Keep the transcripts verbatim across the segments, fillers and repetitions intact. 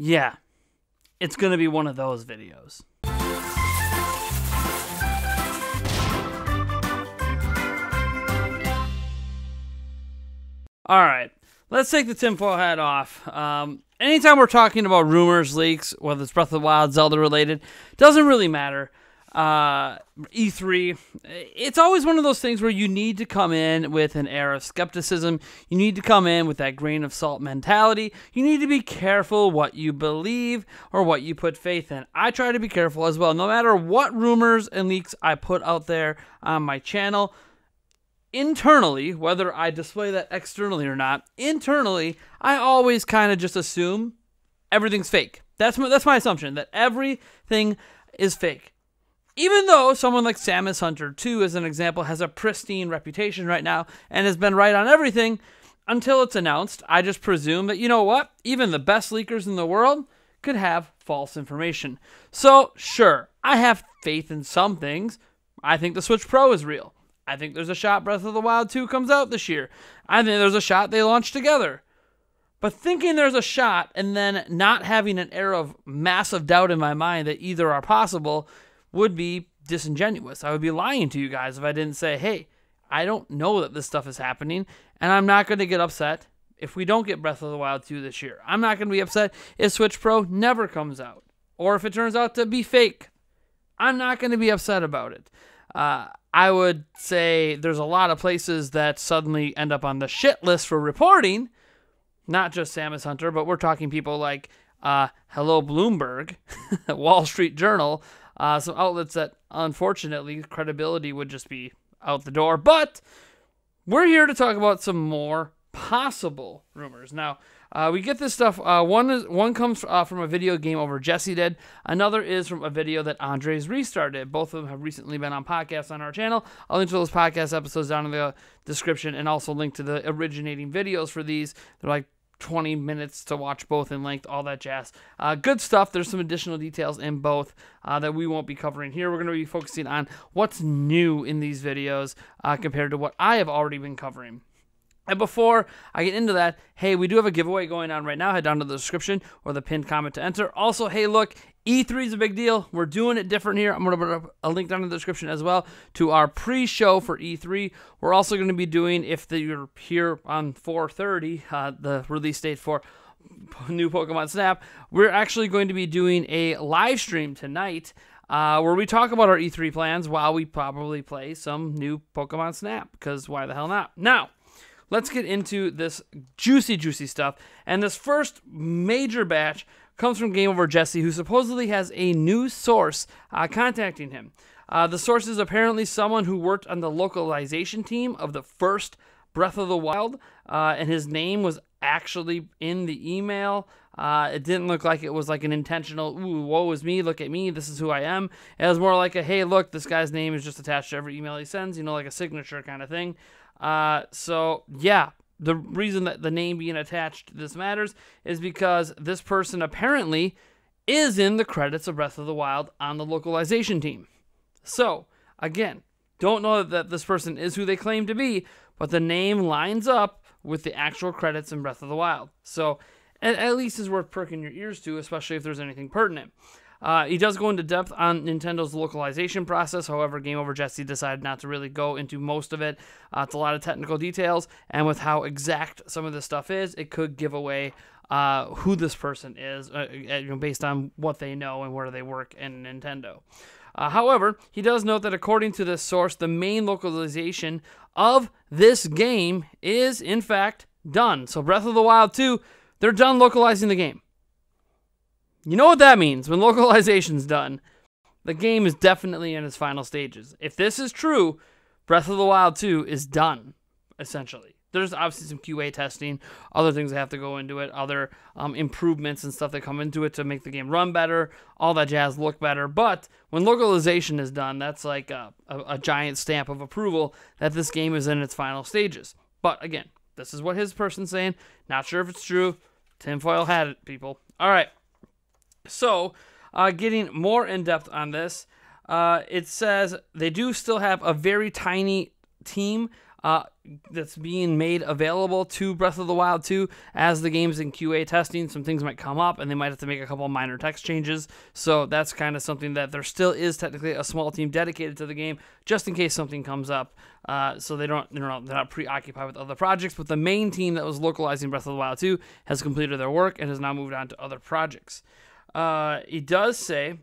Yeah, it's going to be one of those videos. All right, let's take the tinfoil hat off. Um, anytime we're talking about rumors, leaks, whether it's Breath of the Wild, Zelda related, doesn't really matter. Uh, E three, it's always one of those things where you need to come in with an air of skepticism. You need to come in with that grain of salt mentality. You need to be careful what you believe or what you put faith in. I try to be careful as well, no matter what rumors and leaks I put out there on my channel. Internally, whether I display that externally or not, internally, I always kind of just assume everything's fake. That's my, that's my assumption, that everything is fake. Even though someone like Samus Hunter two, as an example, has a pristine reputation right now and has been right on everything until it's announced, I just presume that, you know what, even the best leakers in the world could have false information. So, sure, I have faith in some things. I think the Switch Pro is real. I think there's a shot Breath of the Wild two comes out this year. I think there's a shot they launch together. But thinking there's a shot and then not having an air of massive doubt in my mind that either are possible would be disingenuous. I would be lying to you guys if I didn't say, hey, I don't know that this stuff is happening, and I'm not going to get upset if we don't get Breath of the Wild two this year. I'm not going to be upset if Switch Pro never comes out or if it turns out to be fake. I'm not going to be upset about it. Uh, I would say there's a lot of places that suddenly end up on the shit list for reporting, not just Samus Hunter, but we're talking people like uh, Hello Bloomberg, Wall Street Journal, uh, some outlets that unfortunately credibility would just be out the door. But we're here to talk about some more possible rumors. Now, uh, we get this stuff. Uh, one is one comes uh, from a video Game Over Jesse did. Another is from a video that Andre's Restart did. Both of them have recently been on podcasts on our channel. I'll link to those podcast episodes down in the description and also link to the originating videos for these. They're like twenty minutes to watch both in length, all that jazz. Uh, good stuff. There's some additional details in both uh, that we won't be covering here. We're going to be focusing on what's new in these videos uh, compared to what I have already been covering. And before I get into that, hey, we do have a giveaway going on right now. Head down to the description or the pinned comment to enter. Also, hey, look, E three is a big deal. We're doing it different here. I'm going to put up a link down in the description as well to our pre-show for E three. We're also going to be doing, if the, you're here on four thirty, uh, the release date for new Pokémon Snap, we're actually going to be doing a live stream tonight Uh, where we talk about our E three plans while we probably play some new Pokemon Snap, because why the hell not? Now, let's get into this juicy, juicy stuff. And this first major batch comes from Game Over Jesse, who supposedly has a new source uh, contacting him. Uh, the source is apparently someone who worked on the localization team of the first Breath of the Wild, uh, and his name was actually in the email. Uh, it didn't look like it was like an intentional, ooh, woe is me, look at me, this is who I am. It was more like a, hey, look, this guy's name is just attached to every email he sends, you know, like a signature kind of thing. Uh, so, yeah, the reason that the name being attached to this matters is because this person apparently is in the credits of Breath of the Wild on the localization team. So, again, don't know that this person is who they claim to be, but the name lines up with the actual credits in Breath of the Wild. So, at least is worth perking your ears to, especially if there's anything pertinent. Uh, he does go into depth on Nintendo's localization process. However, Game Over Jesse decided not to really go into most of it. Uh, it's a lot of technical details, and with how exact some of this stuff is, it could give away uh, who this person is uh, you know, based on what they know and where they work in Nintendo. Uh, however, he does note that according to this source, the main localization of this game is, in fact, done. So Breath of the Wild two... they're done localizing the game. You know what that means. When localization's done, the game is definitely in its final stages. If this is true, Breath of the Wild two is done, essentially. There's obviously some Q A testing, other things that have to go into it, other um, improvements and stuff that come into it to make the game run better, all that jazz, look better. But when localization is done, that's like a, a, a giant stamp of approval that this game is in its final stages. But again, this is what his person's saying. Not sure if it's true. Tinfoil had it, people. All right. So, uh, getting more in-depth on this, uh, it says they do still have a very tiny team uh, that's being made available to Breath of the Wild two. As the game's in Q A testing, some things might come up and they might have to make a couple minor text changes. So that's kind of something that there still is technically a small team dedicated to the game, just in case something comes up. Uh, so they don't, they're not, they're not preoccupied with other projects. But the main team that was localizing Breath of the Wild two has completed their work and has now moved on to other projects. Uh, it does say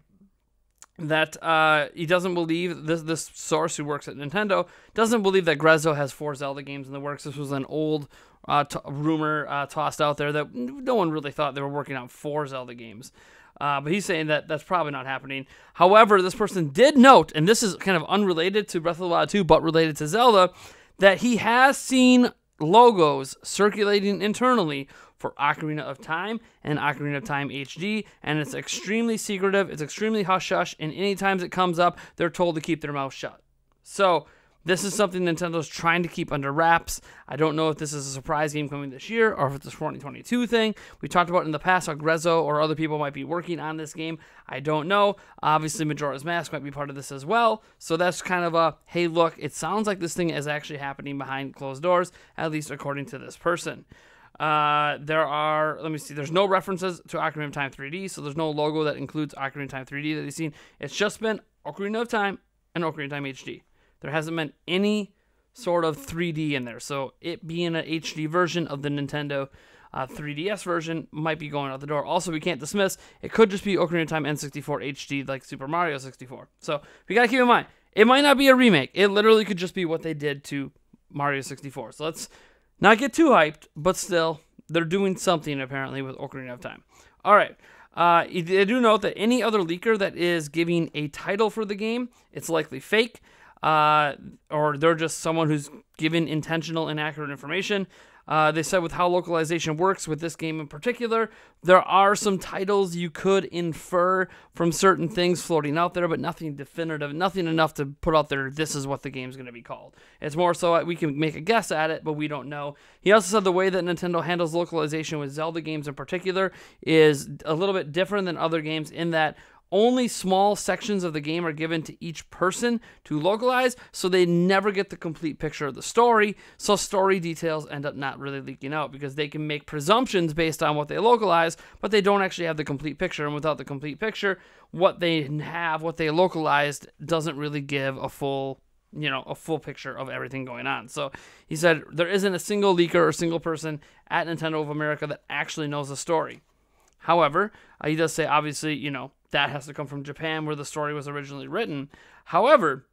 that uh, he doesn't believe, this this source who works at Nintendo, doesn't believe that Grezzo has four Zelda games in the works. This was an old uh, t rumor uh, tossed out there that no one really thought they were working on four Zelda games. Uh, but he's saying that that's probably not happening. However, this person did note, and this is kind of unrelated to Breath of the Wild two, but related to Zelda, that he has seen logos circulating internally for Ocarina of Time and Ocarina of Time H D, and it's extremely secretive, it's extremely hush-hush, and any times it comes up, they're told to keep their mouth shut. So, this is something Nintendo's trying to keep under wraps. I don't know if this is a surprise game coming this year or if it's a twenty twenty-two thing. We talked about in the past how Grezzo or other people might be working on this game. I don't know. Obviously, Majora's Mask might be part of this as well. So that's kind of a, hey, look, it sounds like this thing is actually happening behind closed doors, at least according to this person. Uh, there are, let me see, there's no references to Ocarina of Time three D, so there's no logo that includes Ocarina of Time three D that you've seen. It's just been Ocarina of Time and Ocarina of Time H D. There hasn't been any sort of three D in there, so it being an H D version of the Nintendo uh, three D S version might be going out the door. Also, we can't dismiss, it could just be Ocarina of Time N sixty-four H D like Super Mario sixty-four. So, we gotta keep in mind, it might not be a remake. It literally could just be what they did to Mario sixty-four. So let's not get too hyped, but still, they're doing something apparently with Ocarina of Time. All right, uh, I do note that any other leaker that is giving a title for the game, it's likely fake, uh, or they're just someone who's given intentional, inaccurate information. Uh, they said with how localization works with this game in particular, there are some titles you could infer from certain things floating out there, but nothing definitive, nothing enough to put out there, this is what the game's going to be called. It's more so we can make a guess at it, but we don't know. He also said the way that Nintendo handles localization with Zelda games in particular is a little bit different than other games in that only small sections of the game are given to each person to localize, so they never get the complete picture of the story, so story details end up not really leaking out because they can make presumptions based on what they localize, but they don't actually have the complete picture, and without the complete picture, what they have, what they localized, doesn't really give a full, you know, a full picture of everything going on. So he said there isn't a single leaker or single person at Nintendo of America that actually knows the story. However, uh, he does say, obviously, you know, that has to come from Japan where the story was originally written. However,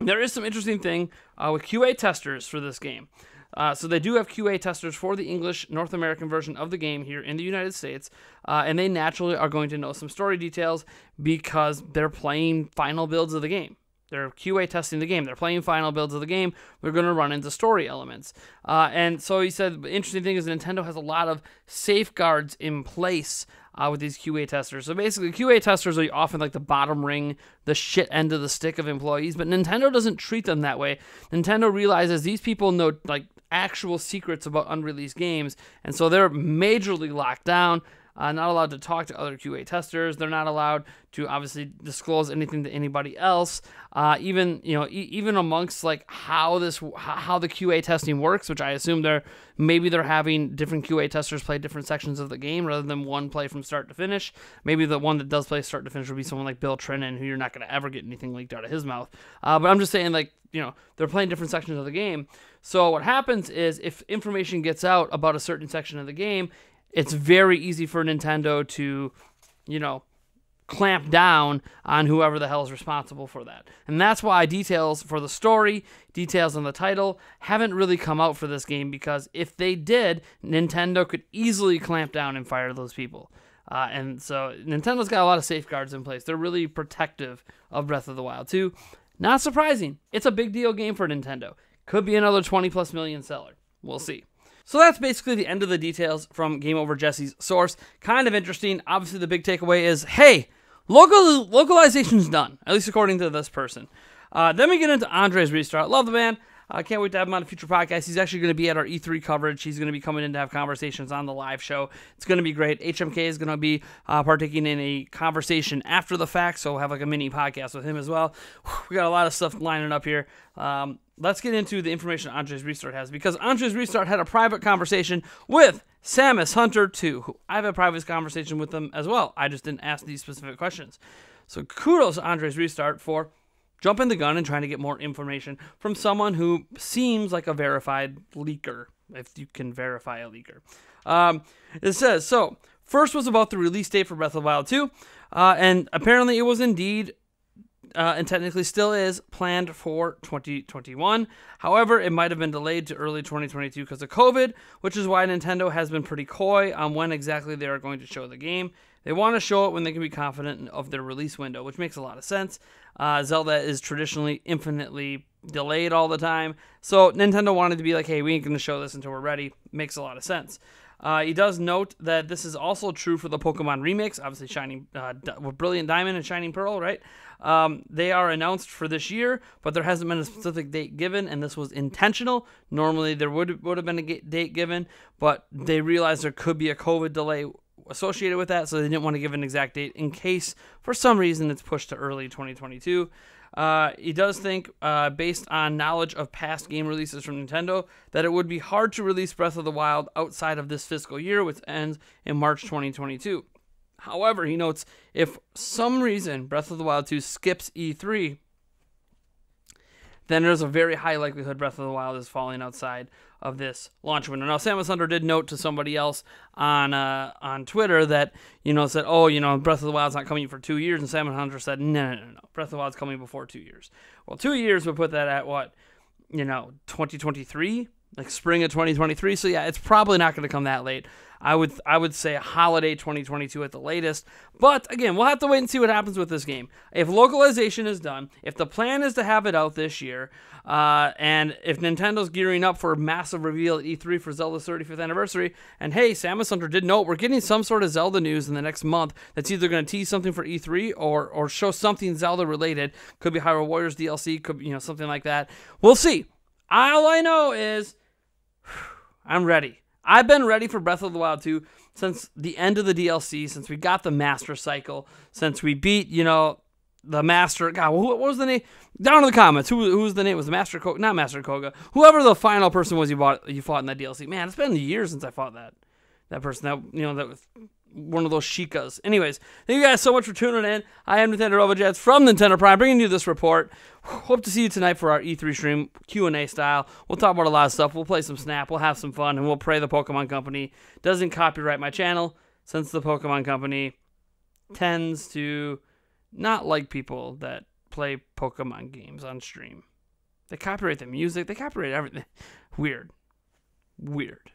there is some interesting thing uh, with Q A testers for this game. Uh, so they do have Q A testers for the English North American version of the game here in the United States, uh, and they naturally are going to know some story details because they're playing final builds of the game. They're Q A testing the game. They're playing final builds of the game. We're going to run into story elements. Uh, and so he said, the interesting thing is Nintendo has a lot of safeguards in place Uh, with these Q A testers. So basically, Q A testers are often like the bottom ring, the shit end of the stick of employees, but Nintendo doesn't treat them that way. Nintendo realizes these people know like actual secrets about unreleased games, and so they're majorly locked down, uh, not allowed to talk to other Q A testers. They're not allowed to obviously disclose anything to anybody else. Uh, even you know, e even amongst like how this how the Q A testing works, which I assume they're maybe they're having different Q A testers play different sections of the game rather than one play from start to finish. Maybe the one that does play start to finish would be someone like Bill Trinan, who you're not going to ever get anything leaked out of his mouth. Uh, but I'm just saying, like, you know, they're playing different sections of the game. So what happens is if information gets out about a certain section of the game, it's very easy for Nintendo to, you know, clamp down on whoever the hell is responsible for that. And that's why details for the story, details on the title, haven't really come out for this game, because if they did, Nintendo could easily clamp down and fire those people. Uh, and so Nintendo's got a lot of safeguards in place. They're really protective of Breath of the Wild two. Not surprising. It's a big deal game for Nintendo. Could be another twenty plus million seller. We'll see. So that's basically the end of the details from Game Over Jesse's source. Kind of interesting. Obviously, the big takeaway is, hey, local localization's done, at least according to this person. Uh, then we get into Andre's Restart. Love the man. I uh, can't wait to have him on a future podcast. He's actually going to be at our E three coverage. He's going to be coming in to have conversations on the live show. It's going to be great. H M K is going to be uh, partaking in a conversation after the fact, so we'll have like a mini podcast with him as well. Whew, we got a lot of stuff lining up here. Um, let's get into the information Andre's Restart has, because Andre's Restart had a private conversation with Samus Hunter two, who I've had a private conversation with them as well. I just didn't ask these specific questions. So kudos to Andre's Restart for jumping the gun and trying to get more information from someone who seems like a verified leaker, if you can verify a leaker. Um, it says, so first was about the release date for Breath of the Wild two, uh, and apparently it was indeed Uh, and technically still is planned for twenty twenty-one. However, it might have been delayed to early twenty twenty-two because of COVID, which is why Nintendo has been pretty coy on when exactly they are going to show the game. They want to show it when they can be confident of their release window, which makes a lot of sense. Uh, Zelda is traditionally infinitely delayed all the time, so Nintendo wanted to be like, hey, we ain't going to show this until we're ready. Makes a lot of sense. Uh, he does note that this is also true for the Pokemon remakes, obviously Shining, uh, Brilliant Diamond and Shining Pearl, right? Um, they are announced for this year, but there hasn't been a specific date given, and this was intentional. Normally there would would have been a date given, but they realized there could be a COVID delay associated with that, so they didn't want to give an exact date in case, for some reason, it's pushed to early twenty twenty-two. Uh, he does think, uh, based on knowledge of past game releases from Nintendo, that it would be hard to release Breath of the Wild outside of this fiscal year, which ends in March twenty twenty-two. However, he notes, if some reason Breath of the Wild two skips E three, then there's a very high likelihood Breath of the Wild is falling outside of this launch window. Now, Samus Hunter did note to somebody else on uh, on Twitter that, you know, said, oh, you know, Breath of the Wild's not coming for two years, and Samus Hunter said, no, no, no, no, Breath of the Wild's coming before two years. Well, two years would put that at, what, you know, twenty twenty-three? Like spring of twenty twenty-three, so yeah, it's probably not going to come that late. I would I would say holiday twenty twenty-two at the latest, but again, we'll have to wait and see what happens with this game. If localization is done, if the plan is to have it out this year, uh, and if Nintendo's gearing up for a massive reveal at E three for Zelda's thirty-fifth anniversary, and hey, Samus Hunter did note we're getting some sort of Zelda news in the next month that's either going to tease something for E three or or show something Zelda-related. Could be Hyrule Warriors D L C, could you know something like that. We'll see. All I know is I'm ready. I've been ready for Breath of the Wild two since the end of the D L C, since we got the Master Cycle, since we beat, you know, the Master... God, what was the name? Down in the comments, who, who was the name? It was the Master Koga? Not Master Koga. Whoever the final person was you, bought, you fought in that D L C. Man, it's been years since I fought that that person. That, you know, that was one of those Sheikas. Anyways, thank you guys so much for tuning in. I am Nintendo RoboJets from Nintendo Prime, bringing you this report. Hope to see you tonight for our E three stream, Q and A style. We'll talk about a lot of stuff. We'll play some Snap. We'll have some fun, and we'll pray the Pokemon Company doesn't copyright my channel, since the Pokemon Company tends to not like people that play Pokemon games on stream. They copyright the music. They copyright everything. Weird. Weird.